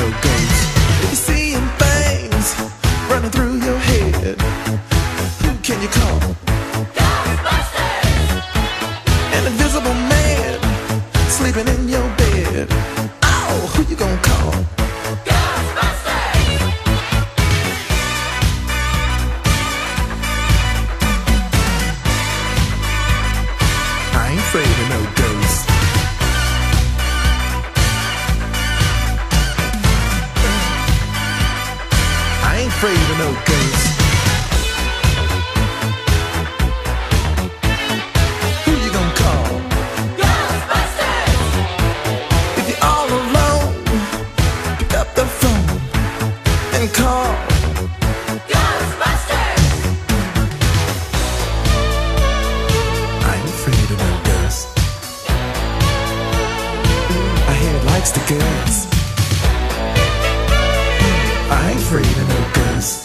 no games. You're seeing things running through your head. Who can you call? Ghostbusters! An invisible man sleeping in your bed. Oh, who you gonna call? Ghostbusters! I ain't afraid of no ghosts. I ain't afraid of no ghosts. Who you gonna call? Ghostbusters! If you're all alone, pick up the phone and call Ghostbusters! I ain't afraid of no ghosts. I hear it likes the ghosts. I ain't afraid of no ghosts.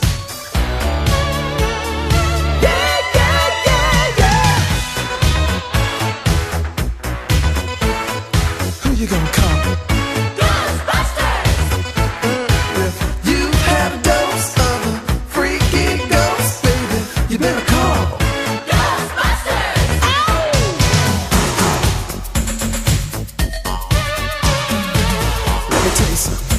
Who you gonna call? Ghostbusters! If you have a dose of a freaky ghost, baby, you better call Ghostbusters! Oh! Let me tell you something.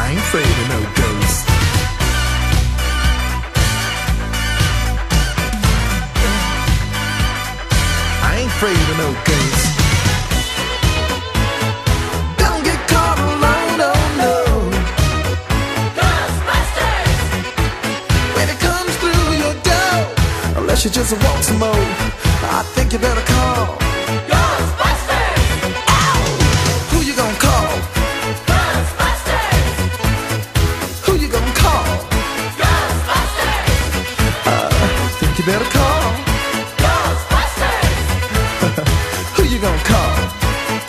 I ain't afraid of no ghosts. I ain't afraid of no ghosts. Don't get caught alone, no, no. Ghostbusters! When it comes through your door, unless you just want some more, I think you better call Ghostbusters! Ow! Who you gonna call? Ghostbusters! Who you gonna call? Ghostbusters! I think you better call Ghostbusters! Who you gonna call?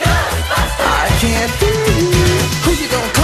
Ghostbusters! I can't hear you. Who you gonna call?